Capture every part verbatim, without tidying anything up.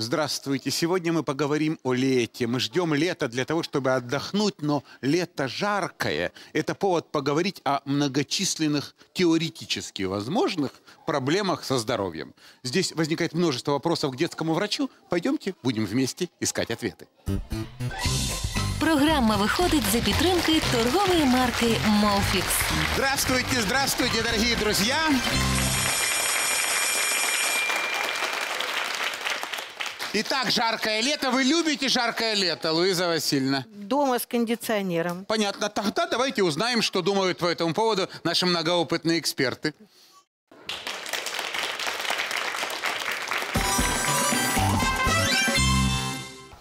Здравствуйте. Сегодня мы поговорим о лете. Мы ждем лета для того, чтобы отдохнуть, но лето жаркое. Это повод поговорить о многочисленных теоретически возможных проблемах со здоровьем. Здесь возникает множество вопросов к детскому врачу. Пойдемте, будем вместе искать ответы. Программа выходит за поддержкой торговой марки «Молфикс». Здравствуйте, здравствуйте, дорогие друзья! Итак, жаркое лето. Вы любите жаркое лето, Луиза Васильевна? Дома с кондиционером. Понятно. Тогда давайте узнаем, что думают по этому поводу наши многоопытные эксперты.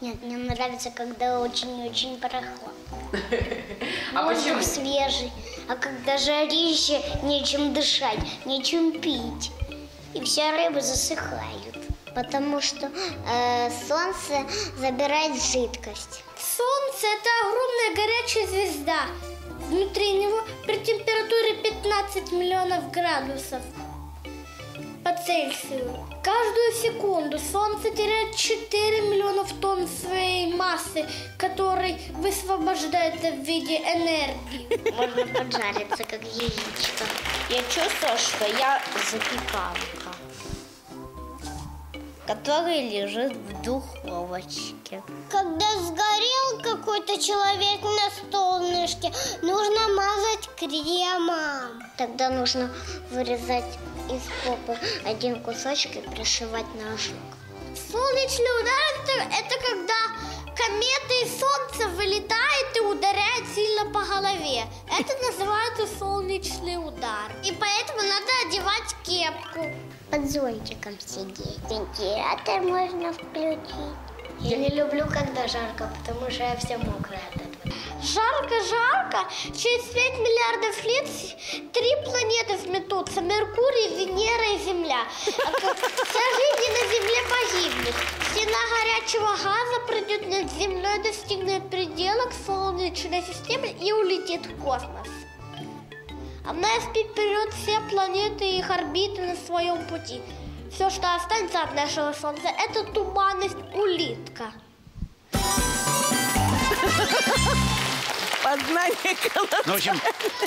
Нет, мне нравится, когда очень-очень прохладно. А почему? Свежий. А когда жарище, нечем дышать, нечем пить. И вся рыба засыхает. Потому что э, солнце забирает жидкость. Солнце – это огромная горячая звезда. Внутри него при температуре пятнадцать миллионов градусов по Цельсию. Каждую секунду Солнце теряет четыре миллиона тонн своей массы, которой высвобождается в виде энергии. Можно поджариться, как яичко. Я чувствую, что я запеканка, который лежит в духовочке. Когда сгорел какой-то человек на солнышке, нужно мазать кремом. Тогда нужно вырезать из попы один кусочек и пришивать ножик. Солнечный удар – это когда комета из солнца вылетает и ударяет сильно по голове. Это называется солнечный удар. И поэтому надо одевать кепку. Под зонтиком сидеть. Вентилятор можно включить. Я не люблю, когда жарко, потому что я вся мокрая от этого. Жарко-жарко. Через пять миллиардов лет три планеты сметутся. Меркурий, Венера и Земля. А вся жизнь на Земле погибнет. Стена горячего газа пройдет над Землей, достигнет пределов Солнечной системы и улетит в космос. Она спит вперед все планеты и их орбиты на своем пути. Все, что останется от нашего Солнца, это туманность улитка. Ну, в общем,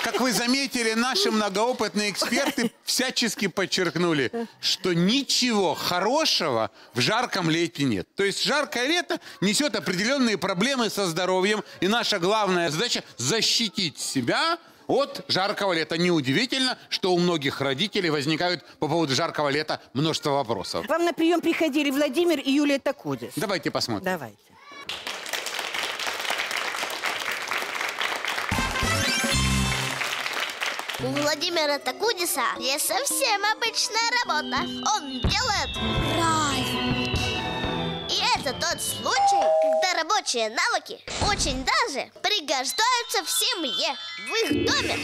как вы заметили, наши многоопытные эксперты всячески подчеркнули, что ничего хорошего в жарком лете нет. То есть жаркое лето несет определенные проблемы со здоровьем, и наша главная задача – защитить себя от жаркого лета. Неудивительно, что у многих родителей возникают по поводу жаркого лета множество вопросов. Вам на прием приходили Владимир и Юлия Такудис. Давайте посмотрим. Давайте. У Владимира Такудиса не совсем обычная работа. Он делает праздник. И это тот случай, когда рабочие навыки очень даже пригождаются в семье, в их доме,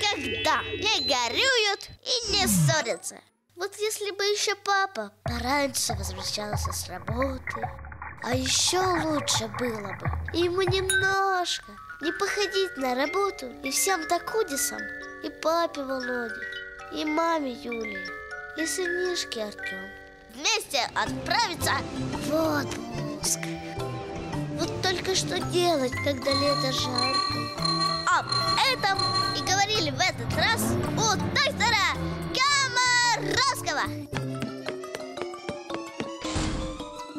когда не горюют и не ссорятся. Вот если бы еще папа пораньше возвращался с работы, а еще лучше было бы ему немножко не походить на работу и всем Такудисам, и папе Володе, и маме Юлии, и сынишке Артём, вместе отправиться в отпуск. Вот только что делать, когда лето жарко. Об этом и говорили в этот раз у доктора Комаровского.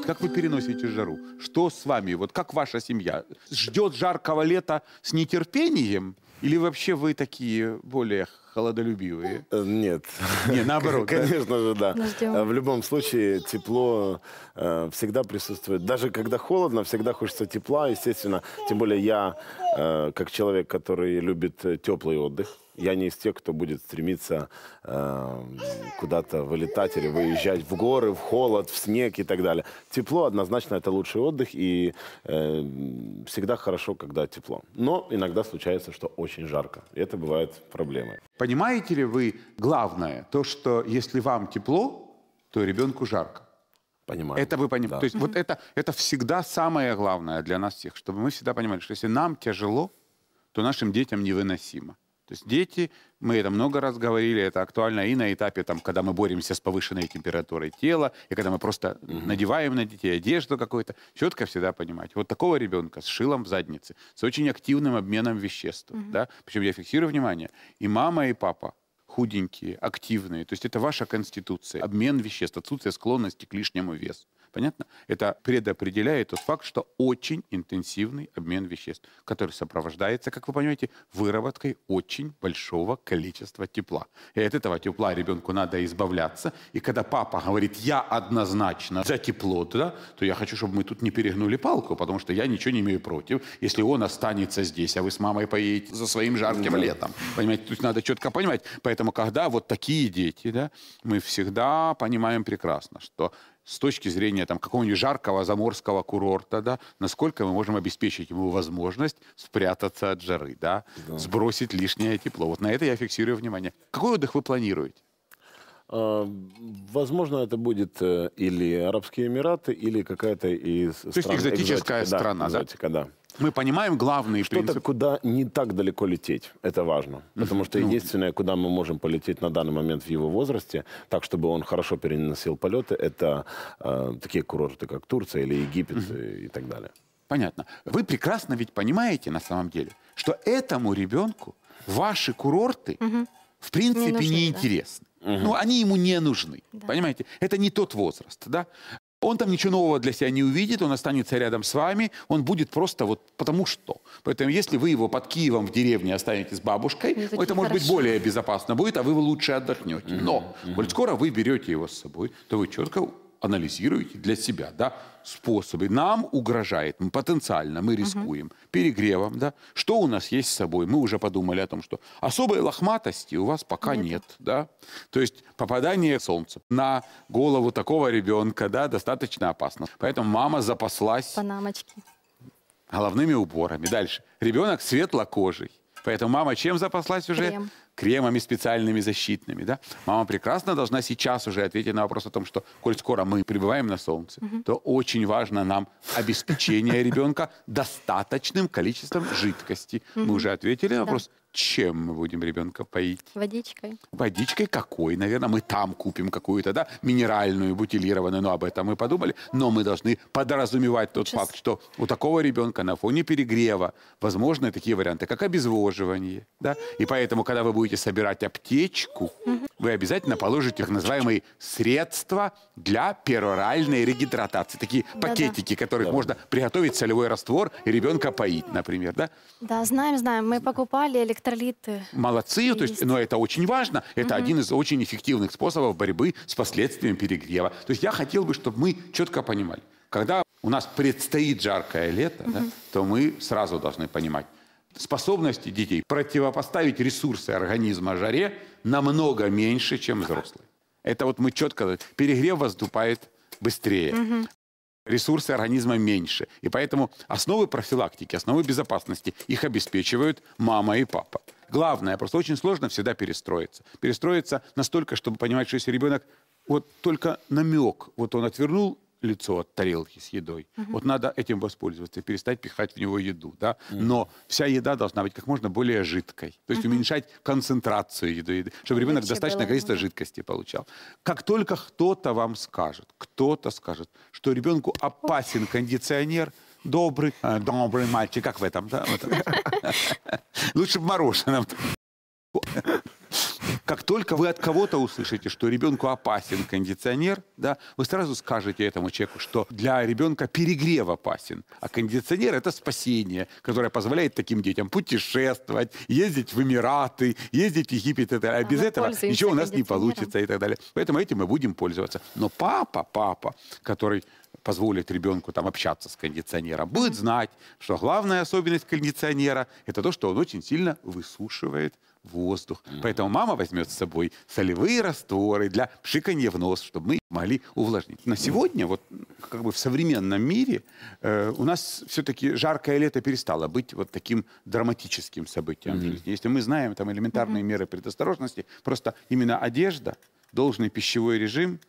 Как вы переносите жару? Что с вами? Вот как ваша семья? Ждет жаркого лета с нетерпением? Или вообще вы такие более холодолюбивые? Нет. Не, наоборот. Конечно же, да. В любом случае тепло э, всегда присутствует. Даже когда холодно, всегда хочется тепла, естественно. Тем более я, э, как человек, который любит теплый отдых, я не из тех, кто будет стремиться э, куда-то вылетать или выезжать в горы, в холод, в снег и так далее. Тепло однозначно это лучший отдых, и э, всегда хорошо, когда тепло. Но иногда случается, что очень жарко. И это бывает проблемой. Понимаете ли вы главное, то, что если вам тепло, то ребенку жарко? Понимаю. Это вы понимаете. Да. То есть вот это, это всегда самое главное для нас всех, чтобы мы всегда понимали, что если нам тяжело, то нашим детям невыносимо. То есть дети, мы это много раз говорили, это актуально и на этапе, там, когда мы боремся с повышенной температурой тела, и когда мы просто Mm-hmm. надеваем на детей одежду какую-то, четко всегда понимать. Вот такого ребенка с шилом в заднице, с очень активным обменом веществ. Mm-hmm. Да? Причем я фиксирую внимание, и мама, и папа худенькие, активные. То есть это ваша конституция, обмен веществ, отсутствие склонности к лишнему весу. Понятно? Это предопределяет тот факт, что очень интенсивный обмен веществ, который сопровождается, как вы понимаете, выработкой очень большого количества тепла. И от этого тепла ребенку надо избавляться. И когда папа говорит, я однозначно за тепло, да, то я хочу, чтобы мы тут не перегнули палку, потому что я ничего не имею против, если он останется здесь, а вы с мамой поедете за своим жарким летом. Понимаете, тут надо четко понимать. Поэтому, когда вот такие дети, да, мы всегда понимаем прекрасно, что с точки зрения какого-нибудь жаркого заморского курорта, да, насколько мы можем обеспечить ему возможность спрятаться от жары, да, да, сбросить лишнее тепло. Вот на это я фиксирую внимание. Какой отдых вы планируете? Возможно, это будет или Арабские Эмираты, или какая-то из стран. То есть экзотическая экзотика, страна, да? Экзотика, да. Мы понимаем главные принципы. Что-то, куда не так далеко лететь, это важно. Потому что единственное, куда мы можем полететь на данный момент в его возрасте, так, чтобы он хорошо переносил полеты, это э, такие курорты, как Турция или Египет и, и так далее. Понятно. Вы прекрасно ведь понимаете на самом деле, что этому ребенку ваши курорты в принципе неинтересны. Ну, они ему не нужны. Понимаете? Это не тот возраст, да? Он там ничего нового для себя не увидит, он останется рядом с вами, он будет просто вот потому что. Поэтому если вы его под Киевом в деревне оставите с бабушкой, это, это может хорошо. Быть более безопасно будет, а вы его лучше отдохнете. Mm-hmm. Но, mm-hmm. коль скоро вы берете его с собой, то вы четко анализируете для себя, да, способы. Нам угрожает, мы потенциально, мы рискуем uh-huh. перегревом, да. Что у нас есть с собой? Мы уже подумали о том, что особой лохматости у вас пока нет, нет да. То есть попадание солнца на голову такого ребенка, да, достаточно опасно. Поэтому мама запаслась панамочки. Головными уборами. Дальше. Ребенок светлокожий. Поэтому мама чем запаслась уже? Крем. Кремами специальными защитными. Да? Мама прекрасно должна сейчас уже ответить на вопрос о том, что, коль скоро мы пребываем на солнце, угу. то очень важно нам обеспечение ребенка достаточным количеством жидкости. Мы уже ответили на вопрос, чем мы будем ребенка поить? Водичкой. Водичкой какой? Наверное, мы там купим какую-то, да, минеральную, бутилированную, но об этом мы подумали. Но мы должны подразумевать тот факт, что у такого ребенка на фоне перегрева возможны такие варианты, как обезвоживание. Да? И поэтому, когда вы будете собирать аптечку, Mm-hmm. вы обязательно положите их называемые средства для пероральной регидратации. Такие да, пакетики, да. которых да. можно приготовить солевой раствор и ребенка поить, например. Да, да, знаем, знаем. Мы покупали электролиты. Молодцы, то есть, но это очень важно. Это Mm-hmm. один из очень эффективных способов борьбы с последствиями перегрева. То есть я хотел бы, чтобы мы четко понимали, когда у нас предстоит жаркое лето, Mm-hmm. да, то мы сразу должны понимать, способности детей противопоставить ресурсы организма жаре намного меньше, чем взрослые. Это вот мы четко... Перегрев возступает быстрее. Угу. Ресурсы организма меньше. И поэтому основы профилактики, основы безопасности, их обеспечивают мама и папа. Главное, просто очень сложно всегда перестроиться. Перестроиться настолько, чтобы понимать, что если ребенок вот только намек, вот он отвернул лицо от тарелки с едой. Uh-huh. Вот надо этим воспользоваться, перестать пихать в него еду. Да? Uh-huh. Но вся еда должна быть как можно более жидкой. То есть uh-huh. уменьшать концентрацию еды, еды чтобы ребенок Лучше достаточное было. Количество жидкости получал. Как только кто-то вам скажет, кто-то скажет, что ребенку опасен кондиционер, добрый, э, добрый мальчик, как в этом, да? Лучше бы мороженое. Как только вы от кого-то услышите, что ребенку опасен кондиционер, да, вы сразу скажете этому человеку, что для ребенка перегрев опасен. А кондиционер – это спасение, которое позволяет таким детям путешествовать, ездить в Эмираты, ездить в Египет. А без этого ничего у нас не получится и так далее. Поэтому этим мы будем пользоваться. Но папа, папа, который... позволит ребенку там общаться с кондиционером, будет знать, что главная особенность кондиционера – это то, что он очень сильно высушивает воздух. Mm-hmm. Поэтому мама возьмет с собой солевые растворы для пшиканья в нос, чтобы мы могли увлажнить. На сегодня, вот как бы в современном мире, э, у нас все-таки жаркое лето перестало быть вот таким драматическим событием. Mm-hmm. Если мы знаем там элементарные mm-hmm. меры предосторожности, просто именно одежда, должный пищевой режим,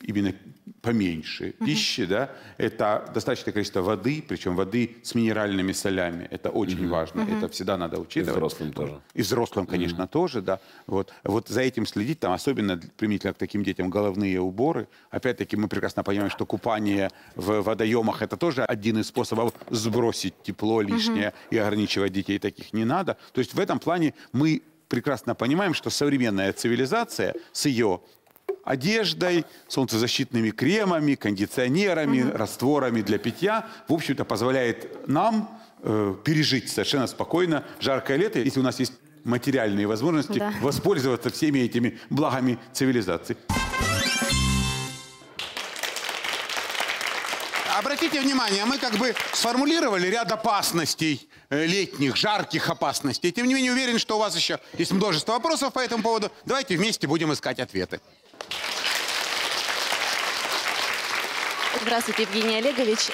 именно поменьше пищи, да, это достаточное количество воды, причем воды с минеральными солями. Это очень важно, это всегда надо учитывать. И взрослым тоже. И взрослым, конечно, тоже, да. Вот. Вот за этим следить, там, особенно применительно к таким детям, головные уборы. Опять-таки мы прекрасно понимаем, что купание в водоемах это тоже один из способов сбросить тепло лишнее, и ограничивать детей таких не надо. То есть в этом плане мы прекрасно понимаем, что современная цивилизация с ее одеждой, солнцезащитными кремами, кондиционерами, Mm-hmm. растворами для питья, в общем-то, позволяет нам э, пережить совершенно спокойно жаркое лето, если у нас есть материальные возможности Да. воспользоваться всеми этими благами цивилизации. Обратите внимание, мы как бы сформулировали ряд опасностей, летних, жарких опасностей. Тем не менее, уверен, что у вас еще есть множество вопросов по этому поводу. Давайте вместе будем искать ответы. Здравствуйте, Евгений Олегович.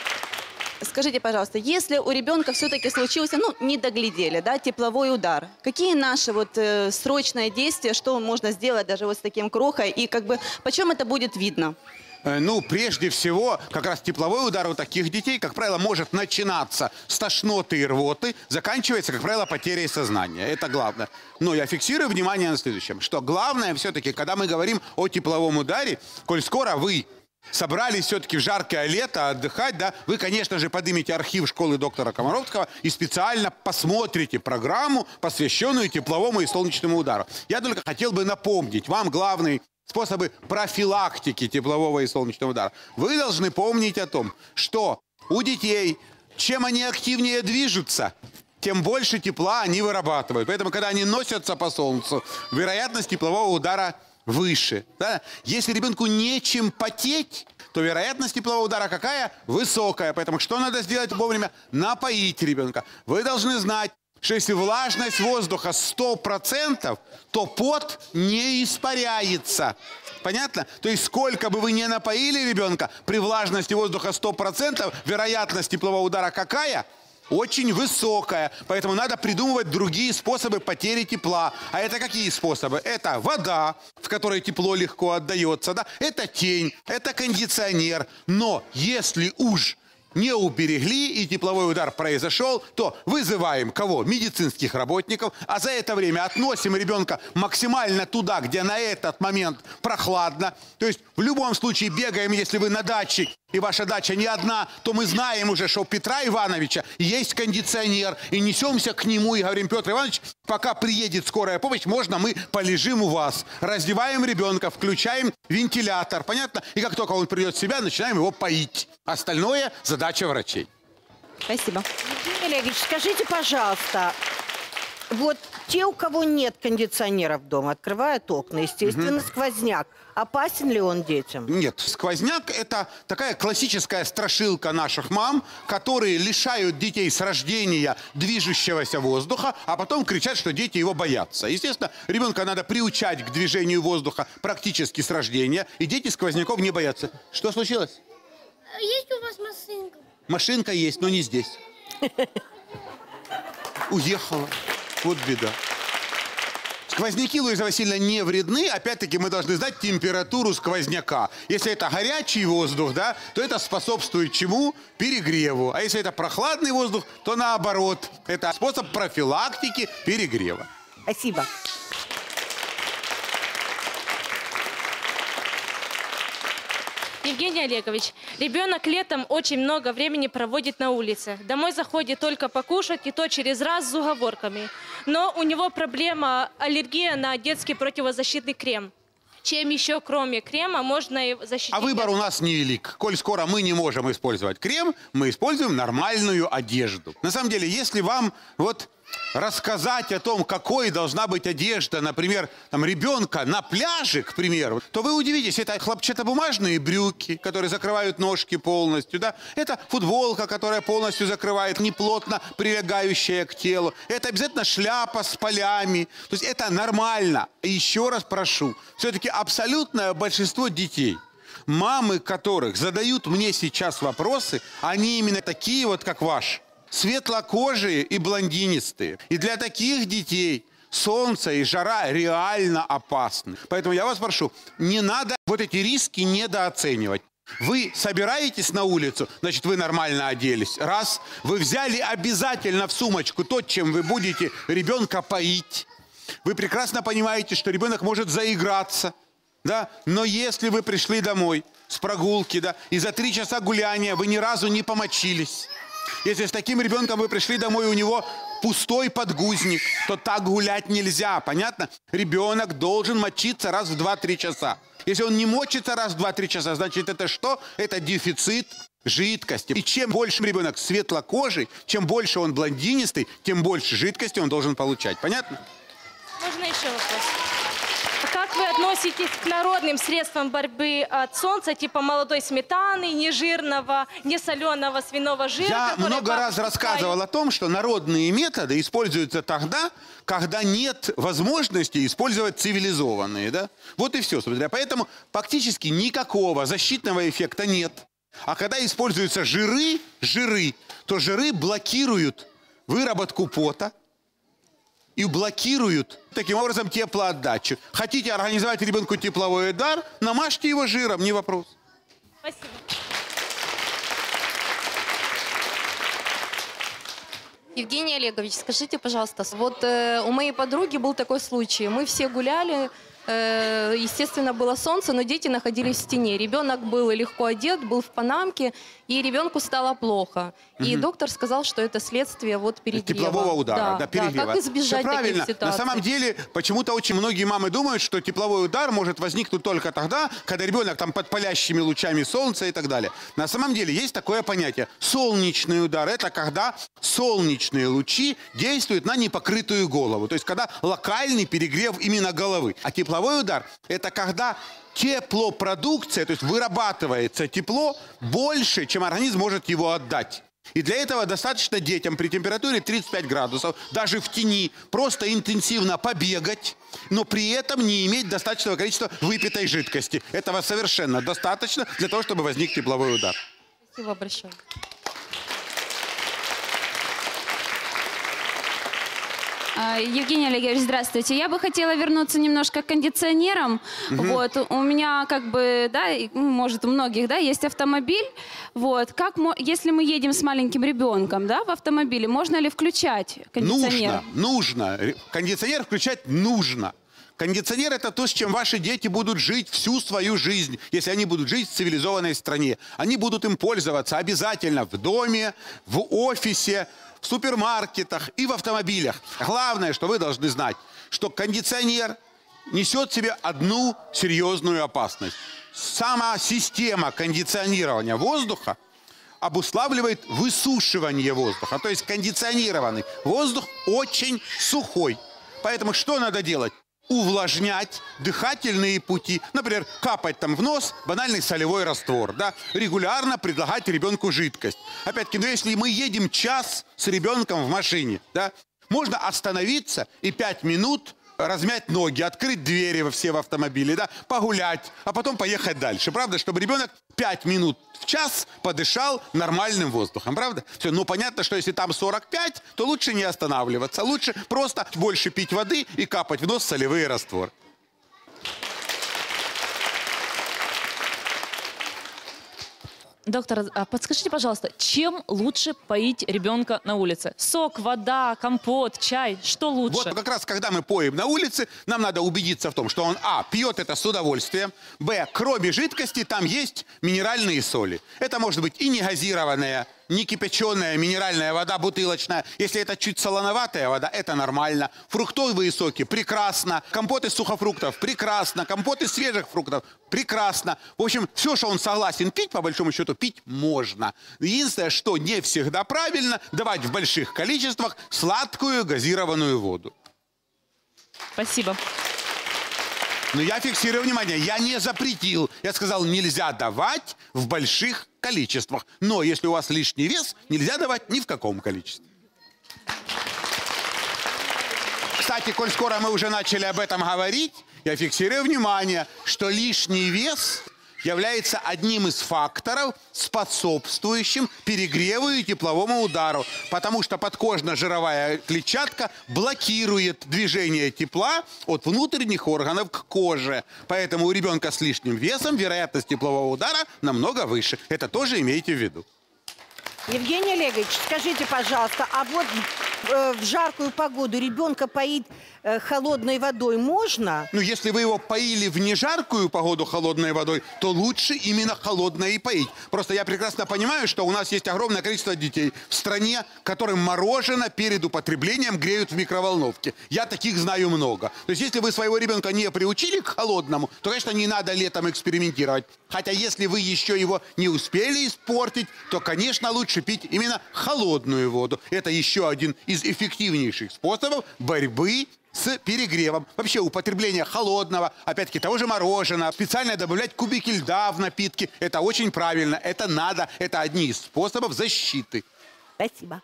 Скажите, пожалуйста, если у ребенка все-таки случился, ну, не доглядели, да, тепловой удар, какие наши вот э, срочные действия, что можно сделать даже вот с таким крохой, и как бы, почем это будет видно? Ну, прежде всего, как раз тепловой удар у таких детей, как правило, может начинаться с тошноты и рвоты, заканчивается, как правило, потерей сознания. Это главное. Но я фиксирую внимание на следующем, что главное все-таки, когда мы говорим о тепловом ударе, коль скоро вы собрались все-таки в жаркое лето отдыхать, да, вы, конечно же, поднимете архив школы доктора Комаровского и специально посмотрите программу, посвященную тепловому и солнечному удару. Я только хотел бы напомнить вам главный способы профилактики теплового и солнечного удара. Вы должны помнить о том, что у детей, чем они активнее движутся, тем больше тепла они вырабатывают. Поэтому, когда они носятся по солнцу, вероятность теплового удара выше. Да? Если ребенку нечем потеть, то вероятность теплового удара какая? Высокая. Поэтому что надо сделать вовремя? Напоить ребенка. Вы должны знать, что если влажность воздуха сто процентов, то пот не испаряется. Понятно? То есть сколько бы вы ни напоили ребенка, при влажности воздуха сто процентов, вероятность теплового удара какая? Очень высокая. Поэтому надо придумывать другие способы потери тепла. А это какие способы? Это вода, в которой тепло легко отдается. Да? Это тень, это кондиционер. Но если уж не уберегли и тепловой удар произошел, то вызываем кого? Медицинских работников, а за это время относим ребенка максимально туда, где на этот момент прохладно. То есть в любом случае бегаем, если вы на даче, и ваша дача не одна, то мы знаем уже, что у Петра Ивановича есть кондиционер, и несемся к нему и говорим: Петр Иванович, пока приедет скорая помощь, можно мы полежим у вас. Раздеваем ребенка, включаем вентилятор, понятно? И как только он придет в себя, начинаем его поить. Остальное – задача врачей. Спасибо. Евгений Олегович, скажите, пожалуйста, вот те, у кого нет кондиционеров дома, открывают окна, естественно, угу. сквозняк. Опасен ли он детям? Нет, сквозняк – это такая классическая страшилка наших мам, которые лишают детей с рождения движущегося воздуха, а потом кричат, что дети его боятся. Естественно, ребенка надо приучать к движению воздуха практически с рождения, и дети сквозняков не боятся. Что случилось? Есть у вас машинка? Машинка есть, но не здесь. Уехала. Вот беда. Сквозняки, Луиза Васильевна, не вредны. Опять-таки мы должны знать температуру сквозняка. Если это горячий воздух, да, то это способствует чему? Перегреву. А если это прохладный воздух, то наоборот. Это способ профилактики перегрева. Спасибо. Евгений Олегович, ребенок летом очень много времени проводит на улице. Домой заходит только покушать, и то через раз с уговорками. Но у него проблема аллергия на детский противозащитный крем. Чем еще, кроме крема, можно и защитить? А выбор у нас невелик. Коль скоро мы не можем использовать крем, мы используем нормальную одежду. На самом деле, если вам вот рассказать о том, какой должна быть одежда, например, там, ребенка на пляже, к примеру, то вы удивитесь, это хлопчатобумажные брюки, которые закрывают ножки полностью, да? Это футболка, которая полностью закрывает, неплотно прилегающая к телу, это обязательно шляпа с полями, то есть это нормально. Еще раз прошу, все-таки абсолютное большинство детей, мамы которых задают мне сейчас вопросы, они именно такие вот, как ваш. Светлокожие и блондинистые. И для таких детей солнце и жара реально опасны. Поэтому я вас прошу, не надо вот эти риски недооценивать. Вы собираетесь на улицу, значит, вы нормально оделись. Раз, вы взяли обязательно в сумочку то, чем вы будете ребенка поить. Вы прекрасно понимаете, что ребенок может заиграться. Да? Но если вы пришли домой с прогулки, да, и за три часа гуляния вы ни разу не помочились, если с таким ребенком вы пришли домой, у него пустой подгузник, то так гулять нельзя, понятно? Ребенок должен мочиться раз в два-три часа. Если он не мочится раз в два-три часа, значит, это что? Это дефицит жидкости. И чем больше ребенок светлокожий, чем больше он блондинистый, тем больше жидкости он должен получать, понятно? Можно еще вопрос? Как вы относитесь к народным средствам борьбы от солнца, типа молодой сметаны, нежирного, несоленого свиного жира? Я много раз рассказывал о том, что народные методы используются тогда, когда нет возможности использовать цивилизованные. Да? Вот и все. Поэтому фактически никакого защитного эффекта нет. А когда используются жиры, жиры, то жиры блокируют выработку пота и блокируют, таким образом, теплоотдачу. Хотите организовать ребенку тепловой удар, намажьте его жиром, не вопрос. Спасибо. Евгений Олегович, скажите, пожалуйста, вот э, у моей подруги был такой случай. Мы все гуляли, э, естественно, было солнце, но дети находились в тени. Ребенок был легко одет, был в панамке, и ребенку стало плохо. Угу. И доктор сказал, что это следствие вот перегрева. Теплового удара, да, да, перегрева. Да, как избежать таких ситуаций? На самом деле, почему-то очень многие мамы думают, что тепловой удар может возникнуть только тогда, когда ребенок там под палящими лучами солнца и так далее. На самом деле есть такое понятие. Солнечный удар – это когда солнечный лучи действуют на непокрытую голову. То есть, когда локальный перегрев именно головы. А тепловой удар – это когда теплопродукция, то есть вырабатывается тепло больше, чем организм может его отдать. И для этого достаточно детям при температуре тридцать пять градусов, даже в тени, просто интенсивно побегать, но при этом не иметь достаточного количества выпитой жидкости. Этого совершенно достаточно для того, чтобы возник тепловой удар. Спасибо большое. Евгений Олегович, здравствуйте. Я бы хотела вернуться немножко к кондиционерам. Угу. Вот, у меня, как бы, да, может, у многих, да, есть автомобиль. Вот, как, если мы едем с маленьким ребенком, да, в автомобиле, можно ли включать кондиционер? Нужно, нужно. Кондиционер включать нужно. Кондиционер – это то, с чем ваши дети будут жить всю свою жизнь, если они будут жить в цивилизованной стране. Они будут им пользоваться обязательно в доме, в офисе, в супермаркетах и в автомобилях. Главное, что вы должны знать, что кондиционер несет в себе одну серьезную опасность. Сама система кондиционирования воздуха обуславливает высушивание воздуха. То есть кондиционированный воздух очень сухой. Поэтому что надо делать? Увлажнять дыхательные пути, например, капать там в нос банальный солевой раствор, да, регулярно предлагать ребенку жидкость. Опять-таки, ну, если мы едем час с ребенком в машине, да, можно остановиться и пять минут размять ноги, открыть двери все в автомобиле, да, погулять, а потом поехать дальше, правда, чтобы ребенок пять минут в час подышал нормальным воздухом, правда? Все, ну понятно, что если там сорок пять, то лучше не останавливаться, лучше просто больше пить воды и капать в нос солевые растворы. Доктор, подскажите, пожалуйста, чем лучше поить ребенка на улице? Сок, вода, компот, чай, что лучше? Вот как раз, когда мы поим на улице, нам надо убедиться в том, что он, а, пьет это с удовольствием, б, кроме жидкости там есть минеральные соли. Это может быть и не газированная, не кипяченая минеральная вода бутылочная. Если это чуть солоноватая вода, это нормально. Фруктовые соки – прекрасно. Компот из сухофруктов – прекрасно. Компот из свежих фруктов – прекрасно. В общем, все, что он согласен пить, по большому счету, пить можно. Единственное, что не всегда правильно – давать в больших количествах сладкую газированную воду. Спасибо. Но я фиксирую внимание, я не запретил. Я сказал, нельзя давать в больших количествах. Но если у вас лишний вес, нельзя давать ни в каком количестве. Кстати, коль скоро мы уже начали об этом говорить, я фиксирую внимание, что лишний вес является одним из факторов, способствующим перегреву и тепловому удару, потому что подкожно-жировая клетчатка блокирует движение тепла от внутренних органов к коже. Поэтому у ребенка с лишним весом вероятность теплового удара намного выше. Это тоже имейте в виду. Евгений Олегович, скажите, пожалуйста, а вот э, в жаркую погоду ребенка поить э, холодной водой можно? Ну, если вы его поили в нежаркую погоду холодной водой, то лучше именно холодной и поить. Просто я прекрасно понимаю, что у нас есть огромное количество детей в стране, которым мороженое перед употреблением греют в микроволновке. Я таких знаю много. То есть, если вы своего ребенка не приучили к холодному, то, конечно, не надо летом экспериментировать. Хотя, если вы еще его не успели испортить, то, конечно, лучше пить именно холодную воду. Это еще один из эффективнейших способов борьбы с перегревом. Вообще употребление холодного, опять-таки того же мороженого, специально добавлять кубики льда в напитки. Это очень правильно, это надо, это одни из способов защиты. Спасибо.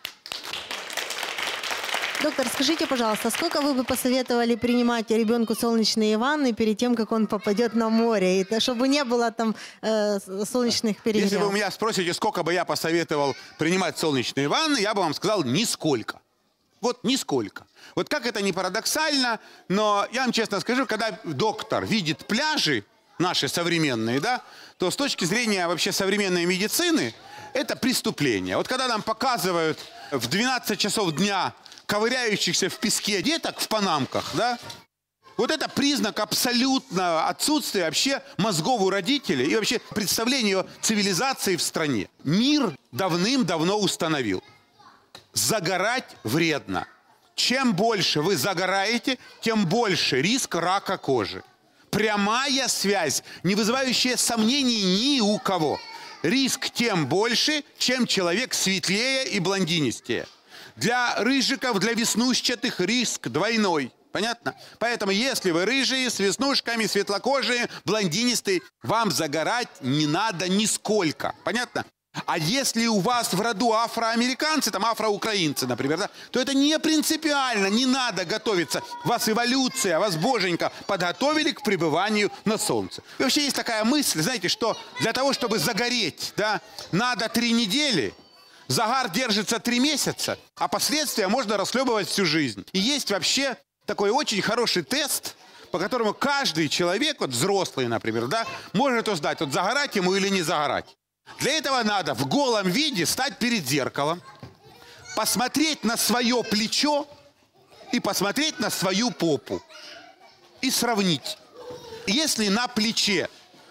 Доктор, скажите, пожалуйста, сколько вы бы посоветовали принимать ребенку солнечные ванны перед тем, как он попадет на море, и чтобы не было там э, солнечных перегревов? Если вы у меня спросите, сколько бы я посоветовал принимать солнечные ванны, я бы вам сказал, нисколько. Вот нисколько. Вот как это ни парадоксально, но я вам честно скажу, когда доктор видит пляжи наши современные, да, то с точки зрения вообще современной медицины это преступление. Вот когда нам показывают в двенадцать часов дня ковыряющихся в песке деток в панамках, да? Вот это признак абсолютного отсутствия вообще мозгов у родителей и вообще представления о цивилизации в стране. Мир давным-давно установил. Загорать вредно. Чем больше вы загораете, тем больше риск рака кожи. Прямая связь, не вызывающая сомнений ни у кого. Риск тем больше, чем человек светлее и блондинистее. Для рыжиков, для веснушчатых риск двойной. Понятно? Поэтому, если вы рыжие, с веснушками, светлокожие, блондинистые, вам загорать не надо нисколько. Понятно? А если у вас в роду афроамериканцы, там афроукраинцы, например, да, то это не принципиально, не надо готовиться. Вас эволюция, вас боженька подготовили к пребыванию на солнце. И вообще есть такая мысль, знаете, что для того, чтобы загореть, да, надо три недели... Загар держится три месяца, а последствия можно расхлебывать всю жизнь. И есть вообще такой очень хороший тест, по которому каждый человек, вот взрослый, например, да, может узнать, вот загорать ему или не загорать. Для этого надо в голом виде стать перед зеркалом, посмотреть на свое плечо и посмотреть на свою попу. И сравнить. Если на плече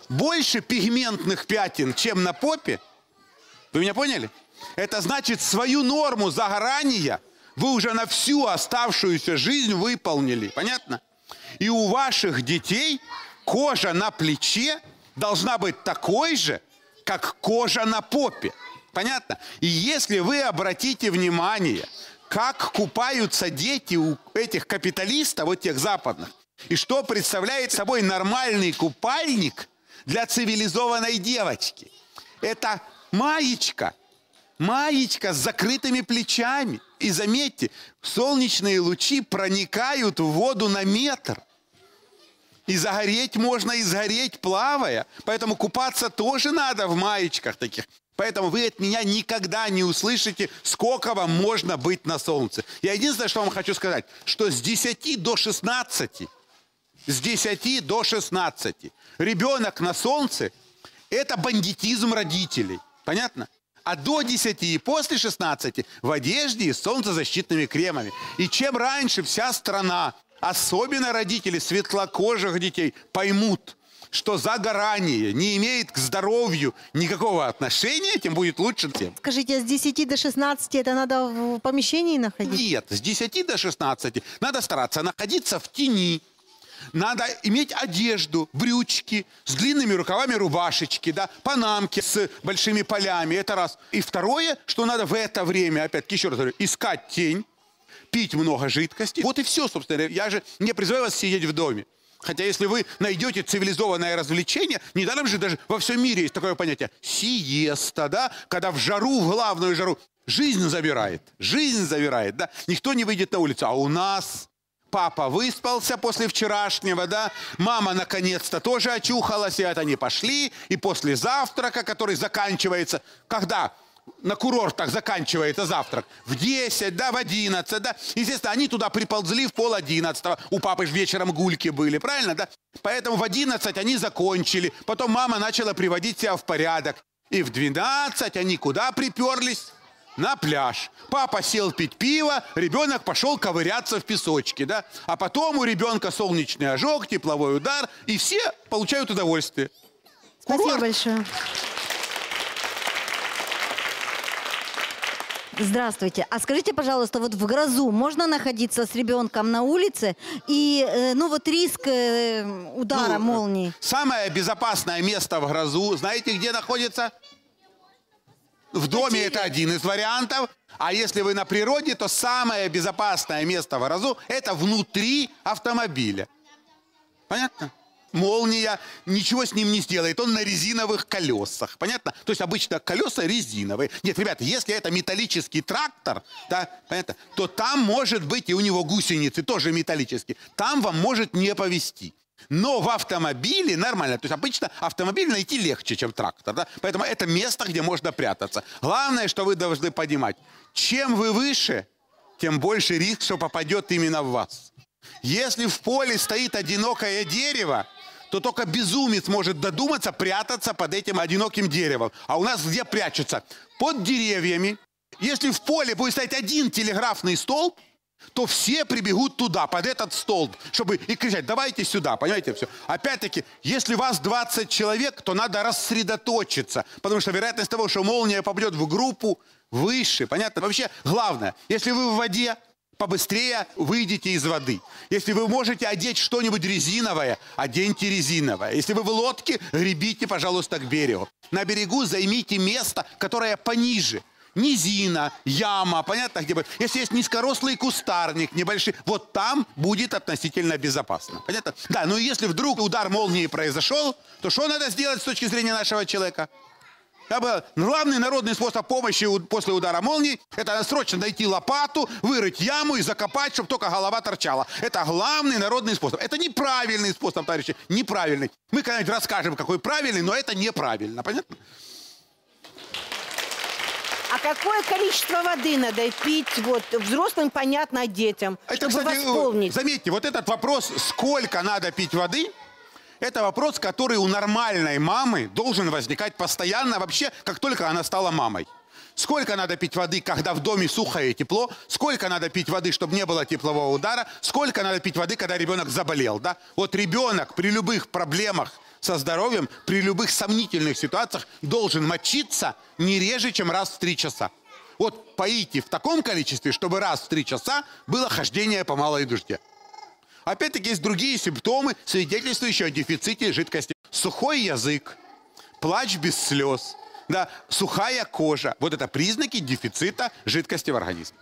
больше пигментных пятен, чем на попе, вы меня поняли? Это значит, свою норму загорания вы уже на всю оставшуюся жизнь выполнили. Понятно? И у ваших детей кожа на плече должна быть такой же, как кожа на попе. Понятно? И если вы обратите внимание, как купаются дети у этих капиталистов, вот тех западных, и что представляет собой нормальный купальник для цивилизованной девочки. Это маечка. Маечка с закрытыми плечами. И заметьте, солнечные лучи проникают в воду на метр. И загореть можно, и сгореть плавая. Поэтому купаться тоже надо в маечках таких. Поэтому вы от меня никогда не услышите, сколько вам можно быть на солнце. Я единственное, что вам хочу сказать, что с десяти до шестнадцати, с десяти до шестнадцати ребенок на солнце – это бандитизм родителей. Понятно? А до десяти и после шестнадцати в одежде и с солнцезащитными кремами. И чем раньше вся страна, особенно родители светлокожих детей, поймут, что загорание не имеет к здоровью никакого отношения, тем будет лучше тем. Скажите, а с десяти до шестнадцати это надо в помещении находиться? Нет, с десяти до шестнадцати надо стараться находиться в тени. Надо иметь одежду, брючки, с длинными рукавами рубашечки, да, панамки с большими полями, это раз. И второе, что надо в это время, опять-таки, еще раз говорю, искать тень, пить много жидкости. Вот и все, собственно, я же не призываю вас сидеть в доме. Хотя если вы найдете цивилизованное развлечение, недаром же даже во всем мире есть такое понятие сиеста, да, когда в жару, в главную жару, жизнь забирает, жизнь забирает, да, никто не выйдет на улицу, а у нас... Папа выспался после вчерашнего, да? Мама наконец-то тоже очухалась, и это они пошли. И после завтрака, который заканчивается, когда на курортах заканчивается завтрак, в десять, да, в одиннадцать, да? Естественно, они туда приползли в пол одиннадцатого. У папы же вечером гульки были, правильно, да? Поэтому в одиннадцать они закончили. Потом мама начала приводить себя в порядок. И в двенадцать они куда приперлись? На пляж. Папа сел пить пиво, ребенок пошел ковыряться в песочке, да? А потом у ребенка солнечный ожог, тепловой удар, и все получают удовольствие. Спасибо Курорт. большое. Здравствуйте. А скажите, пожалуйста, вот в грозу можно находиться с ребенком на улице? И, э, ну, вот риск э, удара ну, молнии. Самое безопасное место в грозу, знаете, где находится? В доме это один из вариантов. А если вы на природе, то самое безопасное место в грозу – это внутри автомобиля. Понятно? Молния, ничего с ним не сделает. Он на резиновых колесах. Понятно? То есть обычно колеса резиновые. Нет, ребята, если это металлический трактор, да, понятно, то там может быть и у него гусеницы тоже металлические. Там вам может не повезти. Но в автомобиле нормально. То есть обычно автомобиль найти легче, чем трактор. Да? Поэтому это место, где можно прятаться. Главное, что вы должны понимать, чем вы выше, тем больше риск, что попадет именно в вас. Если в поле стоит одинокое дерево, то только безумец может додуматься прятаться под этим одиноким деревом. А у нас где прячутся? Под деревьями. Если в поле будет стоять один телеграфный столб, то все прибегут туда, под этот столб, чтобы и кричать, давайте сюда, понимаете, все. Опять-таки, если вас двадцать человек, то надо рассредоточиться, потому что вероятность того, что молния попадет в группу, выше, понятно? Вообще, главное, если вы в воде, побыстрее выйдите из воды. Если вы можете одеть что-нибудь резиновое, оденьте резиновое. Если вы в лодке, гребите, пожалуйста, к берегу. На берегу займите место, которое пониже. Низина, яма, понятно, где бы. Если есть низкорослый кустарник небольшой, вот там будет относительно безопасно. Понятно? Да, ну и если вдруг удар молнии произошел, то что надо сделать с точки зрения нашего человека? Главный народный способ помощи после удара молнии – это срочно найти лопату, вырыть яму и закопать, чтобы только голова торчала. Это главный народный способ. Это неправильный способ, товарищи, неправильный. Мы когда-нибудь расскажем, какой правильный, но это неправильно, понятно? А какое количество воды надо пить вот, взрослым, понятно, а детям, это, чтобы кстати, восполнить? Заметьте, вот этот вопрос, сколько надо пить воды, это вопрос, который у нормальной мамы должен возникать постоянно вообще, как только она стала мамой. Сколько надо пить воды, когда в доме сухое и тепло? Сколько надо пить воды, чтобы не было теплового удара? Сколько надо пить воды, когда ребенок заболел? Да? Вот ребенок при любых проблемах со здоровьем, при любых сомнительных ситуациях должен мочиться не реже, чем раз в три часа. Вот поите в таком количестве, чтобы раз в три часа было хождение по малой нужде. Опять-таки есть другие симптомы, свидетельствующие о дефиците жидкости. Сухой язык, плач без слез, да, сухая кожа. Вот это признаки дефицита жидкости в организме.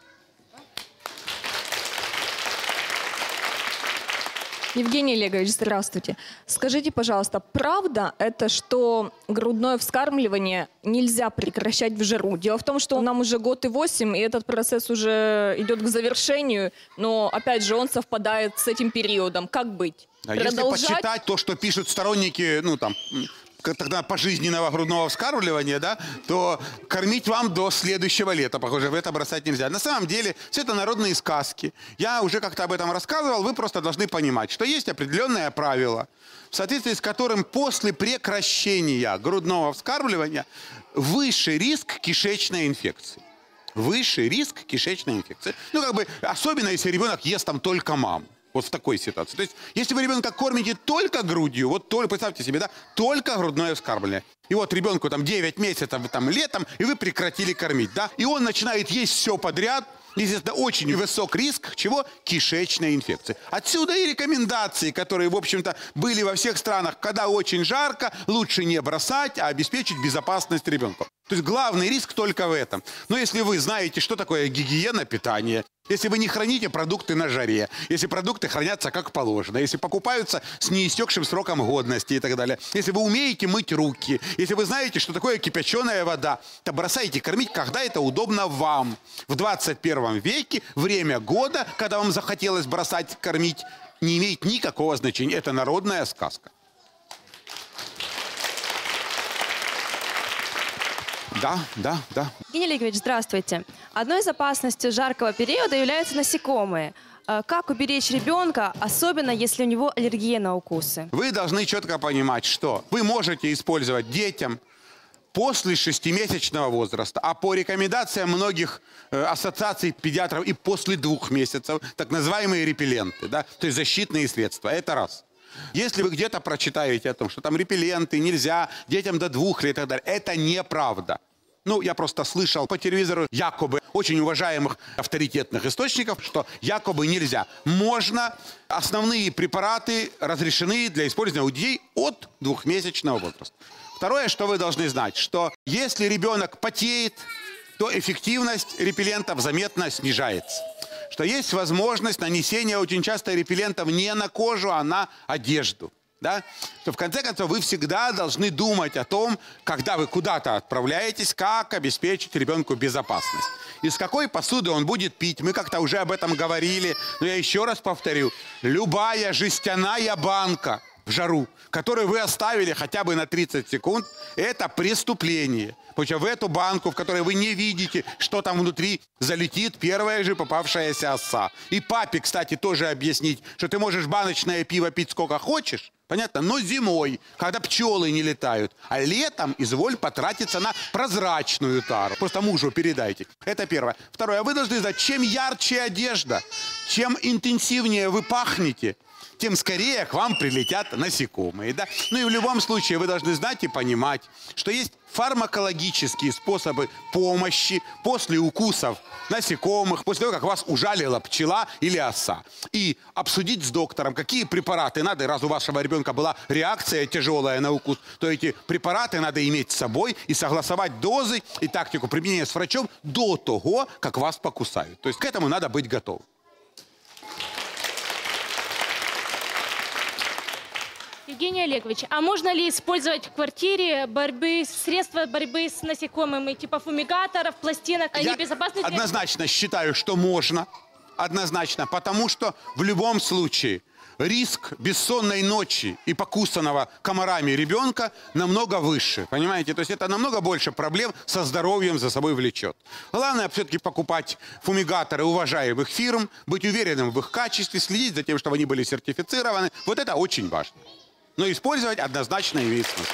Евгений Олегович, здравствуйте. Скажите, пожалуйста, правда это, что грудное вскармливание нельзя прекращать в жару? Дело в том, что нам уже год и восемь, и этот процесс уже идет к завершению, но, опять же, он совпадает с этим периодом. Как быть? А продолжать? Если почитать то, что пишут сторонники, ну, там, тогда пожизненного грудного вскармливания, да, то кормить вам до следующего лета, похоже, в это бросать нельзя. На самом деле, все это народные сказки. Я уже как-то об этом рассказывал, вы просто должны понимать, что есть определенное правило, в соответствии с которым после прекращения грудного вскармливания выше риск кишечной инфекции. Выше риск кишечной инфекции. Ну, как бы, особенно если ребенок ест там только маму. Вот в такой ситуации. То есть, если вы ребенка кормите только грудью, вот только, представьте себе, да, только грудное вскармливание. И вот ребенку там девять месяцев там, летом, и вы прекратили кормить, да? И он начинает есть все подряд. Естественно, очень высок риск чего? Кишечной инфекции. Отсюда и рекомендации, которые, в общем-то, были во всех странах. Когда очень жарко, лучше не бросать, а обеспечить безопасность ребенка. То есть главный риск только в этом. Но если вы знаете, что такое гигиена питания, Если вы не храните продукты на жаре, если продукты хранятся как положено, если покупаются с неистекшим сроком годности и так далее, если вы умеете мыть руки, если вы знаете, что такое кипяченая вода, то бросайте кормить, когда это удобно вам. В двадцать первом веке время года, когда вам захотелось бросать кормить, не имеет никакого значения. Это народная сказка. Да, да, да. Евгений Олегович, здравствуйте. Одной из опасностей жаркого периода являются насекомые. Как уберечь ребенка, особенно если у него аллергия на укусы? Вы должны четко понимать, что вы можете использовать детям после шестимесячного возраста, а по рекомендациям многих ассоциаций педиатров и после двух месяцев, так называемые репелленты, да, то есть защитные средства. Это раз. Если вы где-то прочитаете о том, что там репелленты нельзя, детям до двух лет и так далее, это неправда. Ну, я просто слышал по телевизору якобы очень уважаемых авторитетных источников, что якобы нельзя. Можно, основные препараты разрешены для использования у детей от двухмесячного возраста. Второе, что вы должны знать, что если ребенок потеет, то эффективность репеллентов заметно снижается. Что есть возможность нанесения очень часто репеллентов не на кожу, а на одежду. Да? Что в конце концов вы всегда должны думать о том, когда вы куда-то отправляетесь, как обеспечить ребенку безопасность. Из какой посуды он будет пить. Мы как-то уже об этом говорили, но я еще раз повторю. Любая жестяная банка в жару, которую вы оставили хотя бы на тридцать секунд, это преступление. Потому что в эту банку, в которой вы не видите, что там внутри, залетит первая же попавшаяся оса. И папе, кстати, тоже объяснить, что ты можешь баночное пиво пить сколько хочешь, понятно, но зимой, когда пчелы не летают, а летом изволь потратиться на прозрачную тару. Просто мужу передайте. Это первое. Второе. Вы должны знать, чем ярче одежда, чем интенсивнее вы пахнете, тем скорее к вам прилетят насекомые. Да? Ну и в любом случае вы должны знать и понимать, что есть фармакологические способы помощи после укусов насекомых, после того, как вас ужалила пчела или оса. И обсудить с доктором, какие препараты надо, раз у вашего ребенка была реакция тяжелая на укус, то эти препараты надо иметь с собой и согласовать дозы и тактику применения с врачом до того, как вас покусают. То есть к этому надо быть готовым. Евгений Олегович, а можно ли использовать в квартире борьбы, средства борьбы с насекомыми, типа фумигаторов, пластинок? Они безопасны? Однозначно считаю, что можно. Однозначно. Потому что в любом случае риск бессонной ночи и покусанного комарами ребенка намного выше. Понимаете? То есть это намного больше проблем со здоровьем за собой влечет. Главное все-таки покупать фумигаторы уважаемых фирм, быть уверенным в их качестве, следить за тем, чтобы они были сертифицированы. Вот это очень важно. Но использовать однозначно имеет смысл.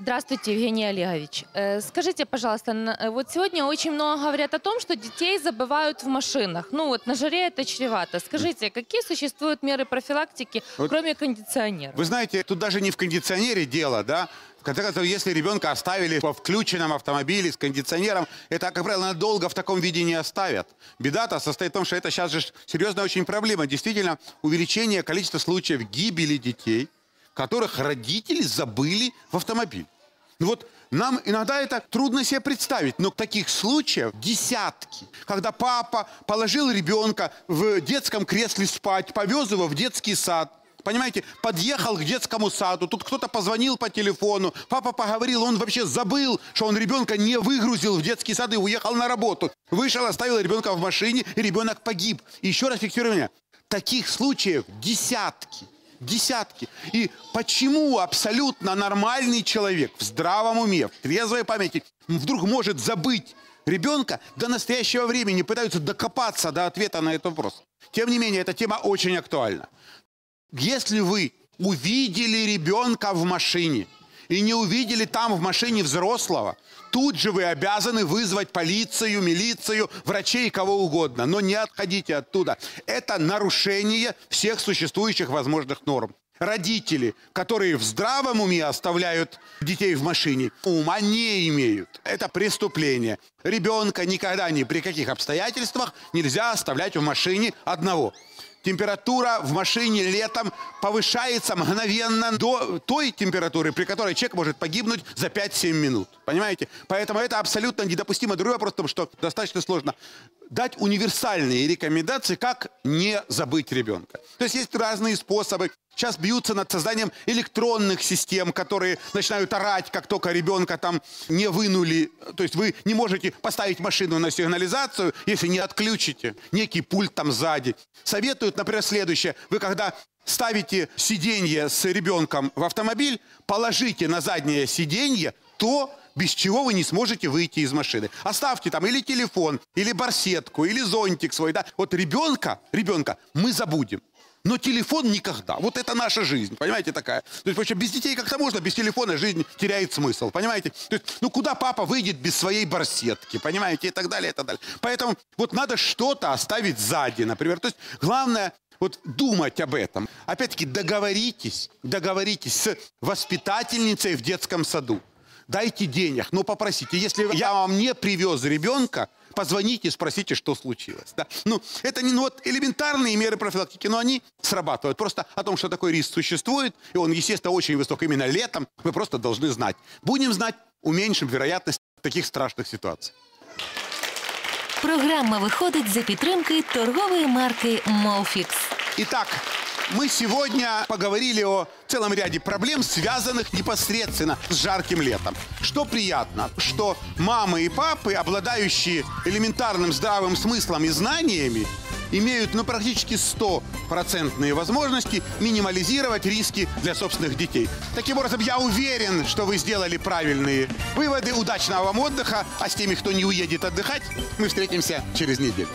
Здравствуйте, Евгений Олегович. Скажите, пожалуйста, вот сегодня очень много говорят о том, что детей забывают в машинах. Ну вот на жаре это чревато. Скажите, какие существуют меры профилактики, вот, кроме кондиционера? Вы знаете, тут даже не в кондиционере дело, да? В конце концов, если ребенка оставили во включенном автомобиле с кондиционером, это, как правило, надолго в таком виде не оставят. Беда-то состоит в том, что это сейчас же серьезная очень проблема. Действительно, увеличение количества случаев гибели детей, которых родители забыли в автомобиль. Ну вот нам иногда это трудно себе представить, но таких случаев десятки. Когда папа положил ребенка в детском кресле спать, повез его в детский сад. Понимаете, подъехал к детскому саду, тут кто-то позвонил по телефону, папа поговорил, он вообще забыл, что он ребенка не выгрузил в детский сад и уехал на работу. Вышел, оставил ребенка в машине, и ребенок погиб. И еще раз фиксирую меня, таких случаев десятки, десятки. И почему абсолютно нормальный человек в здравом уме, в трезвой памяти вдруг может забыть ребенка? До настоящего времени пытаются докопаться до ответа на этот вопрос. Тем не менее, эта тема очень актуальна. Если вы увидели ребенка в машине и не увидели там в машине взрослого, тут же вы обязаны вызвать полицию, милицию, врачей, кого угодно. Но не отходите оттуда. Это нарушение всех существующих возможных норм. Родители, которые в здравом уме оставляют детей в машине, ума не имеют. Это преступление. Ребенка никогда ни при каких обстоятельствах нельзя оставлять в машине одного. температура в машине летом повышается мгновенно до той температуры, при которой человек может погибнуть за пять-семь минут. Понимаете? Поэтому это абсолютно недопустимо. Другой вопрос в том, что достаточно сложно дать универсальные рекомендации, как не забыть ребенка. То есть есть разные способы. Сейчас бьются над созданием электронных систем, которые начинают орать, как только ребенка там не вынули. То есть вы не можете поставить машину на сигнализацию, если не отключите некий пульт там сзади. Советуют, например, следующее. Вы когда ставите сиденье с ребенком в автомобиль, положите на заднее сиденье то, без чего вы не сможете выйти из машины. Оставьте там или телефон, или барсетку, или зонтик свой. Да? Вот ребенка, ребенка мы забудем. Но телефон никогда. Вот это наша жизнь, понимаете, такая. То есть, без детей как-то можно, без телефона жизнь теряет смысл, понимаете. То есть, ну куда папа выйдет без своей барсетки, понимаете, и так далее, и так далее. Поэтому вот надо что-то оставить сзади, например. То есть, главное вот думать об этом. Опять-таки, договоритесь, договоритесь с воспитательницей в детском саду. Дайте денег, но попросите. Если я вам не привез ребенка, позвоните, спросите, что случилось. Да? Ну, это не ну, вот элементарные меры профилактики, но они срабатывают. Просто о том, что такой риск существует, и он, естественно, очень высок именно летом, мы просто должны знать. Будем знать, уменьшим вероятность таких страшных ситуаций. Программа выходит за підтримки торговой марки «Молфикс». Итак, мы сегодня поговорили о целом ряде проблем, связанных непосредственно с жарким летом. Что приятно, что мамы и папы, обладающие элементарным здравым смыслом и знаниями, имеют ну, практически стопроцентные возможности минимализировать риски для собственных детей. Таким образом, я уверен, что вы сделали правильные выводы. Удачного вам отдыха. А с теми, кто не уедет отдыхать, мы встретимся через неделю.